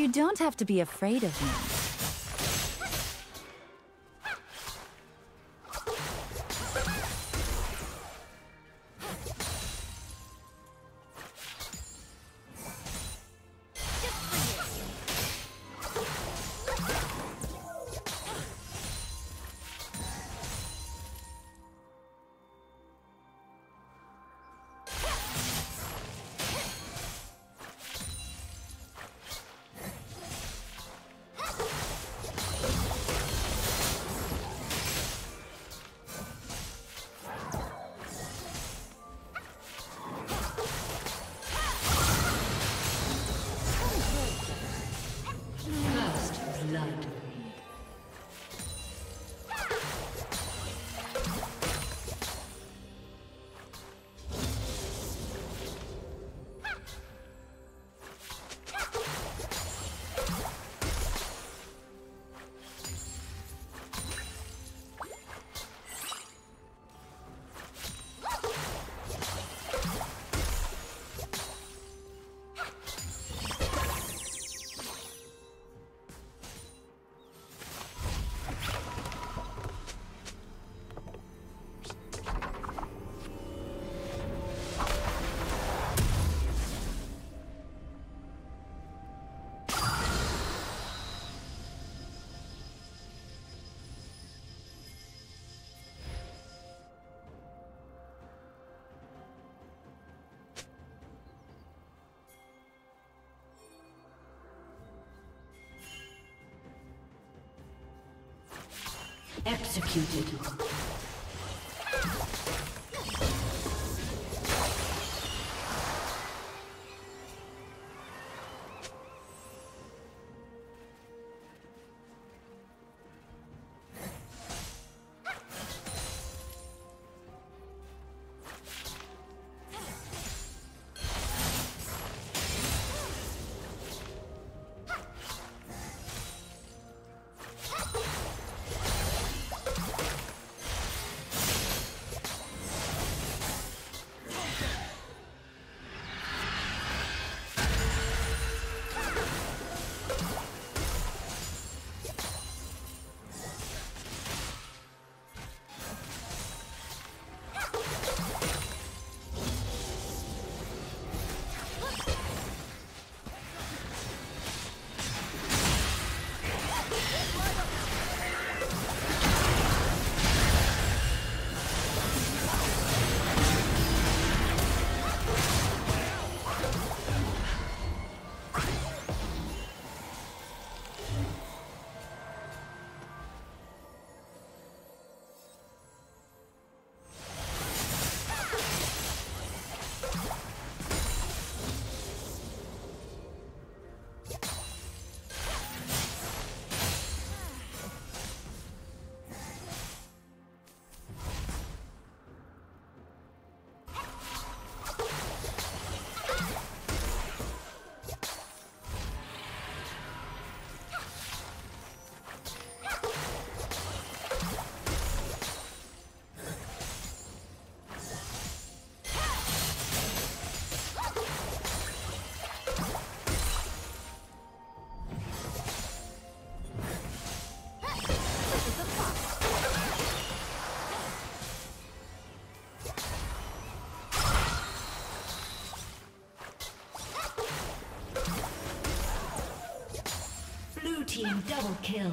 You don't have to be afraid of me. Executed. Team double kill.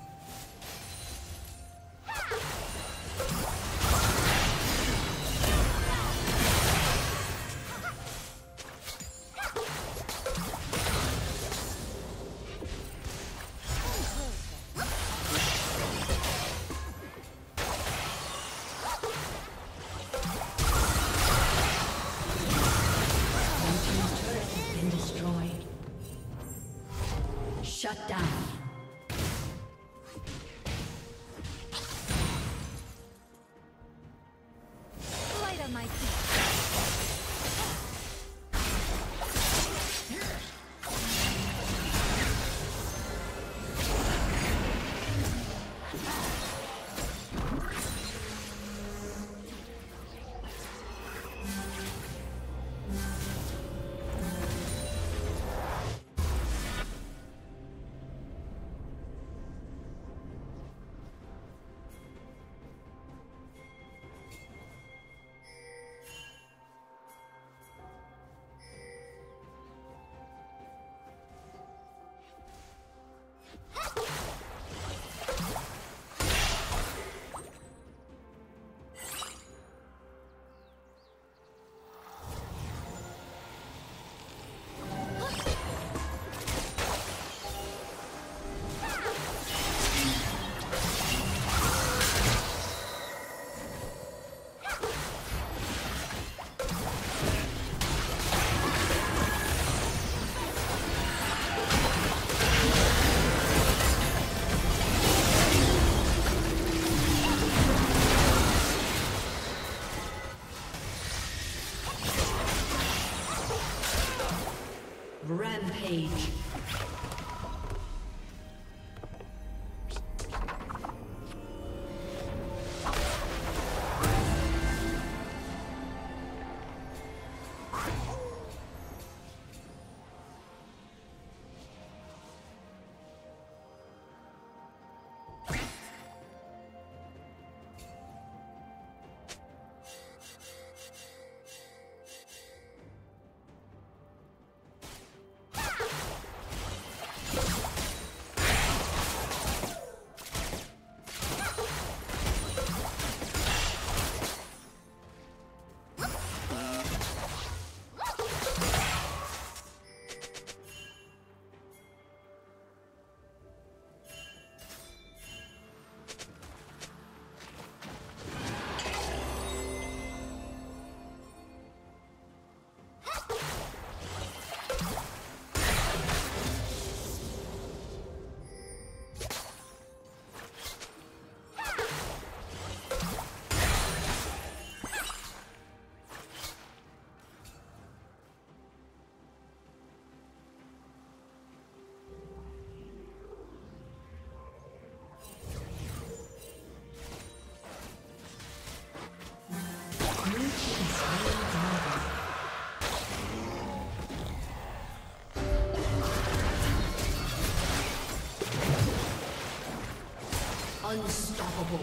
Shut down. Light on my feet. Rampage. Unstoppable.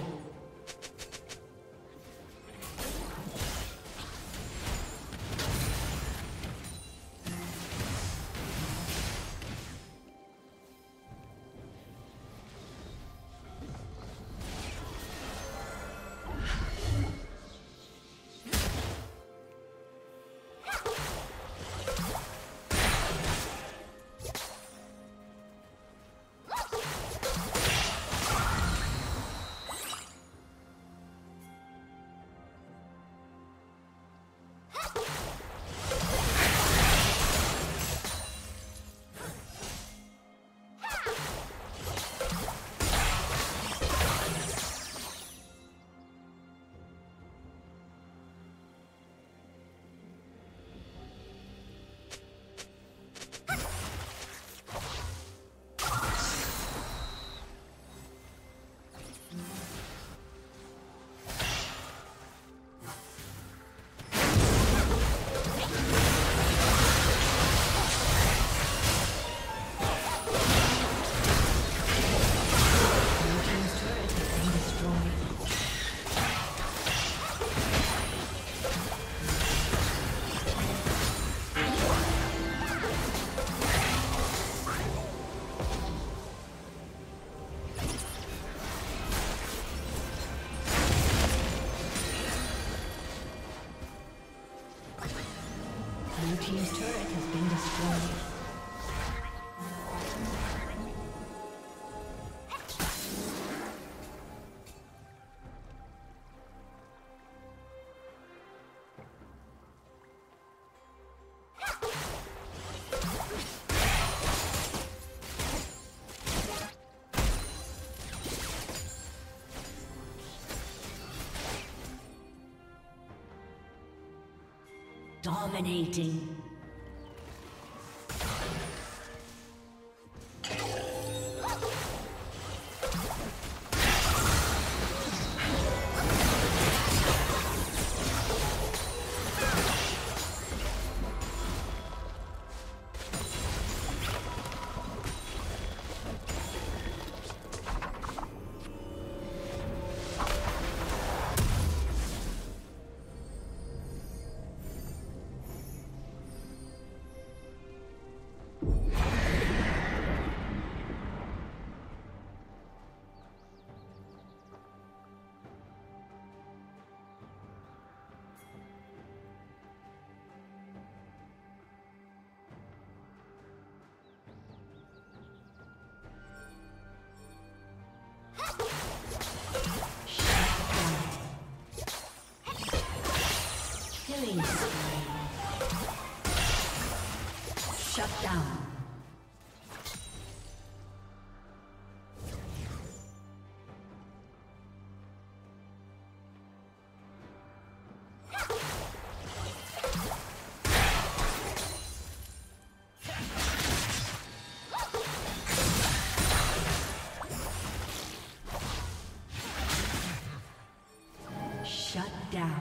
team's turret has been destroyed. Dominating. Shut down. Shut down.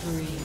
free.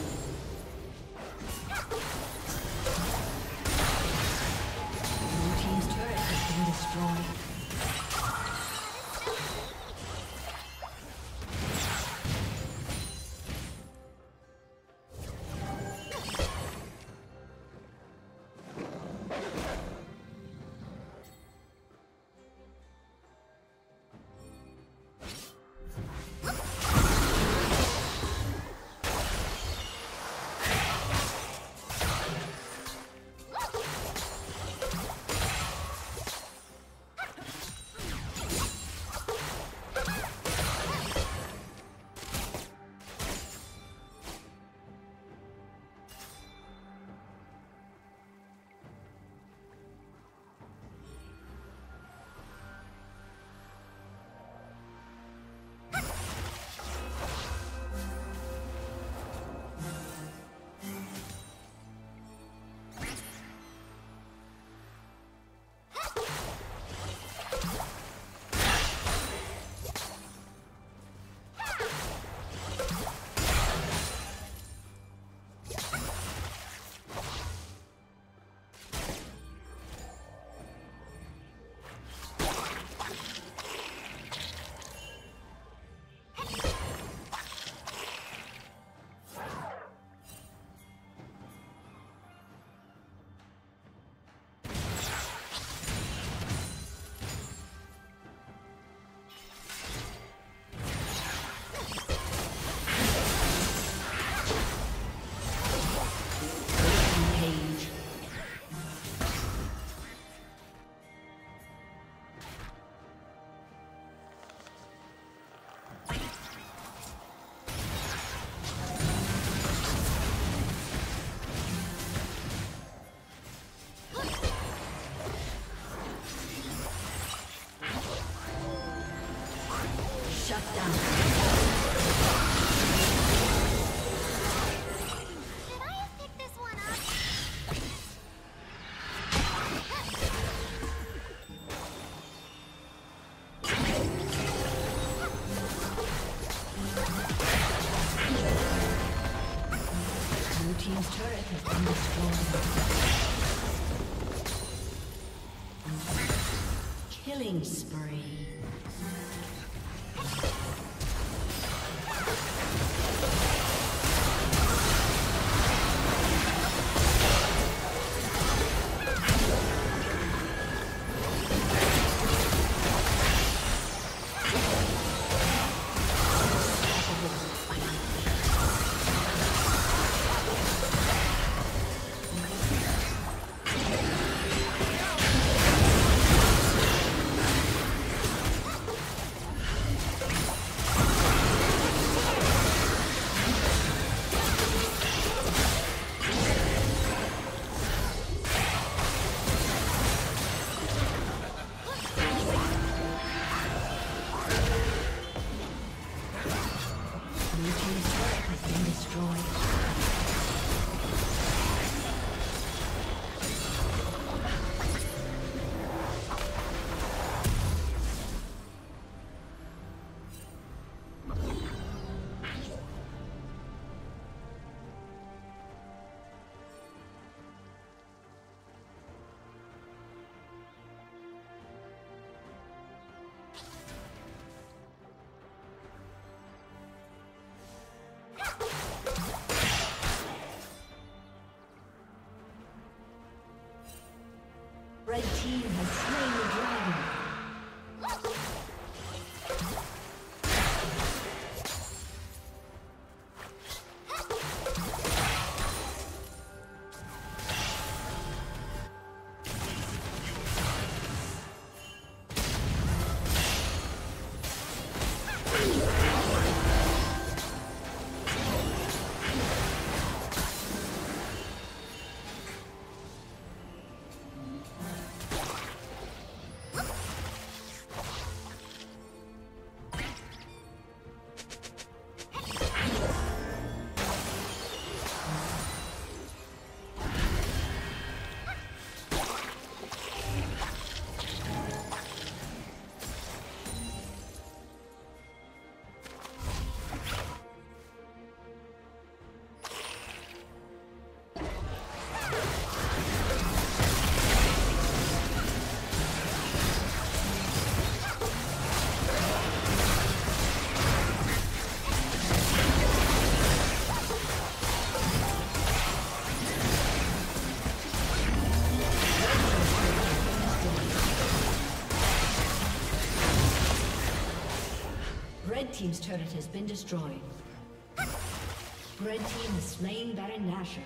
Killing spree. Red Team's turret has been destroyed. Red Team has slain Baron Nashor.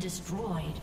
Destroyed.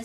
A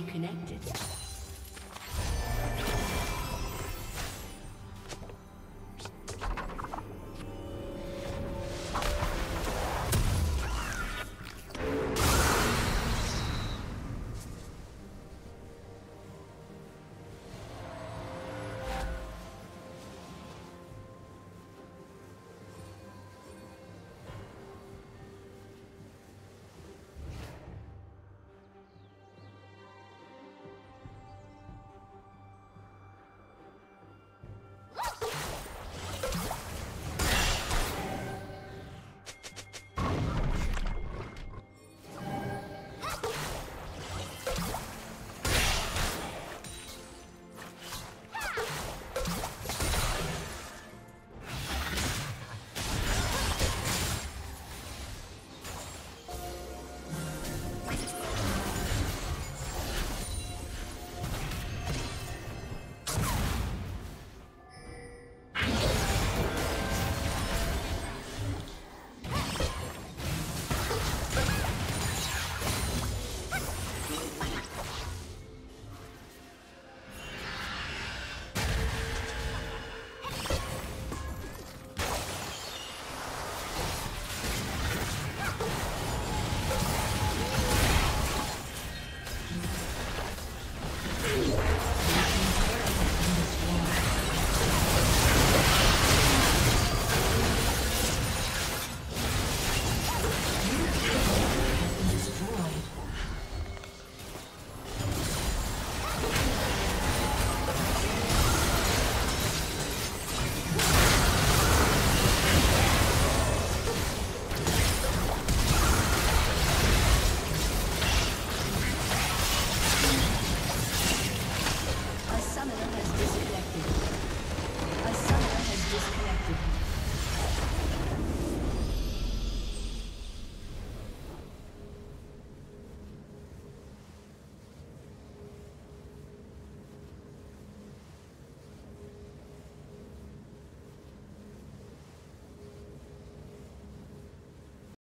Reconnected.